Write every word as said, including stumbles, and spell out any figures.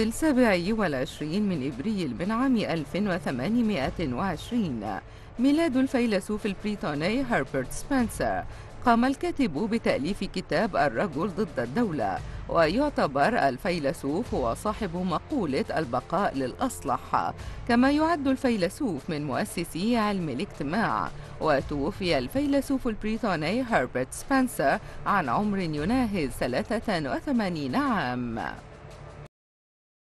في السابع والعشرين من إبريل من عام ألف وثمانمائة وعشرين ميلاد الفيلسوف البريطاني هربرت سبنسر. قام الكاتب بتأليف كتاب الرجل ضد الدولة، ويعتبر الفيلسوف هو صاحب مقولة البقاء للأصلح. كما يعد الفيلسوف من مؤسسي علم الاجتماع. وتوفي الفيلسوف البريطاني هربرت سبنسر عن عمر يناهز ثلاثة وثمانين عام.